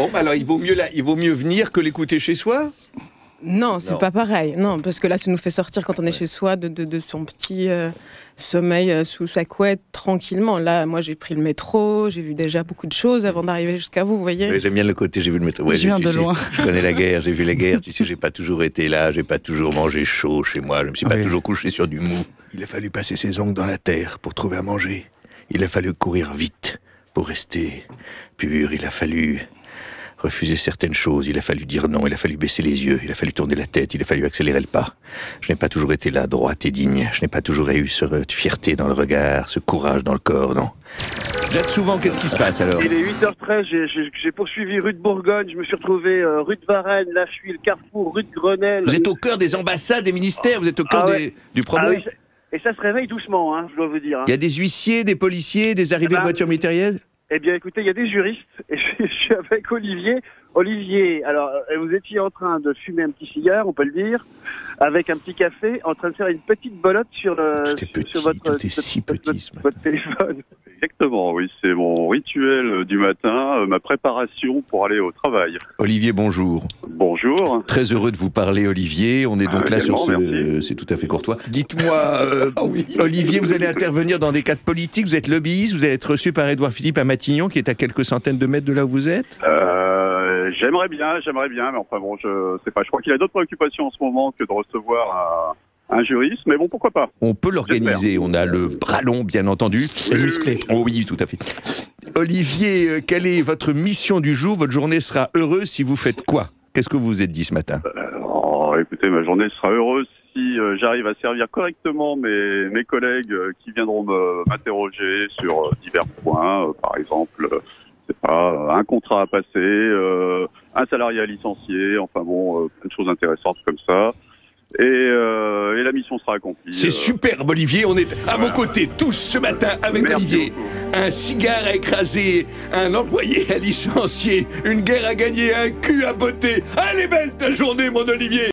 Bon, bah alors il vaut mieux venir que l'écouter chez soi ? Non, c'est pas pareil. Non, parce que là, ça nous fait sortir quand on est chez soi de son petit sommeil sous sa couette, tranquillement. Là, moi, j'ai pris le métro, j'ai vu déjà beaucoup de choses avant d'arriver jusqu'à vous, vous voyez. J'aime bien le côté, j'ai vu le métro. Ouais, je viens de loin. Je connais la guerre, j'ai vu la guerre. Tu sais, j'ai pas toujours été là, j'ai pas toujours mangé chaud chez moi, je me suis pas toujours couché sur du mou. Il a fallu passer ses ongles dans la terre pour trouver à manger. Il a fallu courir vite pour rester pur. Il a fallu refuser certaines choses, il a fallu dire non, il a fallu baisser les yeux, il a fallu tourner la tête, il a fallu accélérer le pas. Je n'ai pas toujours été là, droite et digne. Je n'ai pas toujours eu cette fierté dans le regard, ce courage dans le corps, non. Jacques Souvent, qu'est-ce qui se passe alors? Il est 8h13, j'ai poursuivi rue de Bourgogne, je me suis retrouvé rue de Varennes, la Fuile, Carrefour, rue de Grenelle. Vous êtes au cœur des ambassades, des ministères, vous êtes au cœur du problème. Ah oui, et ça se réveille doucement, hein, je dois vous dire. Il y a des huissiers, des policiers, des arrivées de voitures militaires. Eh bien, écoutez, il y a des juristes, et je suis avec Olivier. Olivier, alors, vous étiez en train de fumer un petit cigare, on peut le dire, avec un petit café, en train de faire une petite belote sur votre téléphone. Exactement, oui, c'est mon rituel du matin, ma préparation pour aller au travail. Olivier, bonjour. Bonjour. Très heureux de vous parler, Olivier. On est donc là sur ce... C'est tout à fait courtois. Dites-moi, Olivier, vous allez intervenir dans des cadres politiques, vous êtes lobbyiste, vous allez être reçu par Edouard Philippe à Matignon, qui est à quelques centaines de mètres de là où vous êtes. J'aimerais bien, mais enfin bon, je sais pas, je crois qu'il a d'autres préoccupations en ce moment que de recevoir un juriste, mais bon, pourquoi pas. On peut l'organiser, on a le bras long, bien entendu. Oui, musclé. Oh oui, tout à fait. Olivier, quelle est votre mission du jour? Votre journée sera heureuse si vous faites quoi? Qu'est-ce que vous vous êtes dit ce matin? Écoutez, ma journée sera heureuse si j'arrive à servir correctement mes collègues qui viendront m'interroger sur divers points, par exemple... un contrat à passer, un salarié à licencier, enfin bon, plein de choses intéressantes comme ça. Et la mission sera accomplie. C'est superbe, Olivier, on est à vos côtés tous ce matin avec Olivier. Un cigare à écraser, un employé à licencier, une guerre à gagner, un cul à botter. Allez, belle ta journée, mon Olivier!